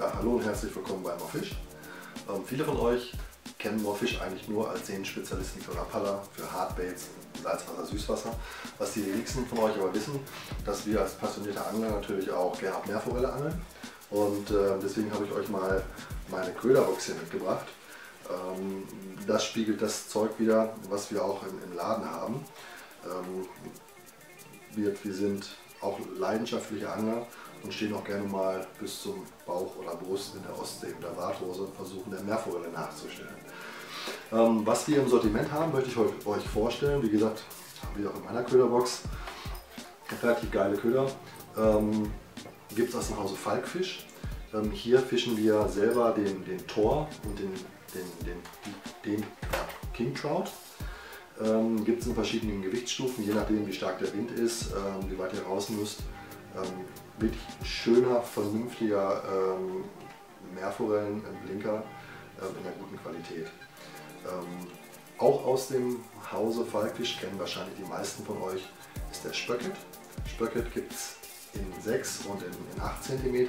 Ja, hallo und herzlich willkommen bei Morefish. Viele von euch kennen Morefish eigentlich nur als den Spezialisten für Rapala, für Hardbaits, Salzwasser, Süßwasser. Was die wenigsten von euch aber wissen, dass wir als passionierter Angler natürlich auch gerne auf Meerforelle angeln. Und deswegen habe ich euch mal meine Köderbox hier mitgebracht. Das spiegelt das Zeug wieder, was wir auch im Laden haben. Wir sind auch leidenschaftliche Angler und stehen auch gerne mal bis zum Bauch oder Brust in der Ostsee mit der Warthose und versuchen der Meerforelle nachzustellen. Was wir im Sortiment haben, möchte ich euch vorstellen. Wie gesagt, haben wir auch in meiner Köderbox relativ geile Köder. Gibt es aus dem Hause Falkfish. Hier fischen wir selber den Thor und den King Trout. Gibt es in verschiedenen Gewichtsstufen, je nachdem wie stark der Wind ist, wie weit ihr raus müsst. Wirklich schöner, vernünftiger Meerforellenblinker in einer guten Qualität. Auch aus dem Hause Falkfisch kennen wahrscheinlich die meisten von euch, ist der Spöket. Spöket gibt es in 6 und in 8 cm.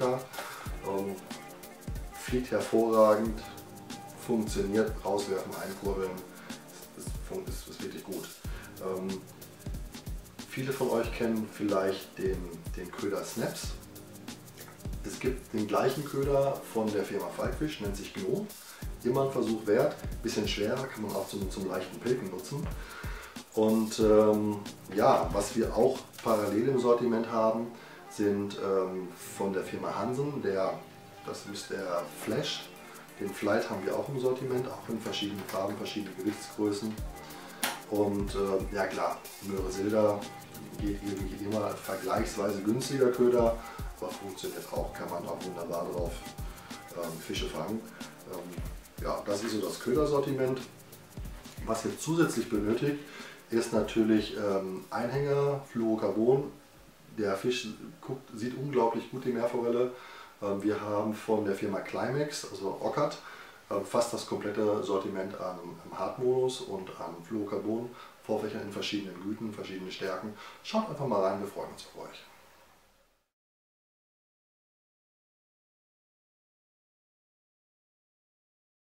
Fliegt hervorragend, funktioniert, rauswerfen, einkurbeln, ist wirklich gut. Viele von euch kennen vielleicht den Köder Snaps. Es gibt den gleichen Köder von der Firma Falkfish, nennt sich Gno. Immer ein Versuch wert, ein bisschen schwerer, kann man auch zum leichten Pilken nutzen. Und ja, was wir auch parallel im Sortiment haben, sind von der Firma Hansen, das ist der Flash. Den Flight haben wir auch im Sortiment, auch in verschiedenen Farben, verschiedene Gewichtsgrößen. Und ja klar, Moresilda geht irgendwie immer vergleichsweise günstiger Köder, aber funktioniert auch, kann man auch wunderbar drauf Fische fangen. Ja, das ist so das Ködersortiment. Was ihr zusätzlich benötigt, ist natürlich Einhänger, Fluorocarbon. Der Fisch sieht unglaublich gut die Meerforelle. Wir haben von der Firma Climax, also Ockert, fast das komplette Sortiment am Hartmodus und an Fluorocarbon, Vorfächern in verschiedenen Güten, verschiedenen Stärken. Schaut einfach mal rein, wir freuen uns auf euch.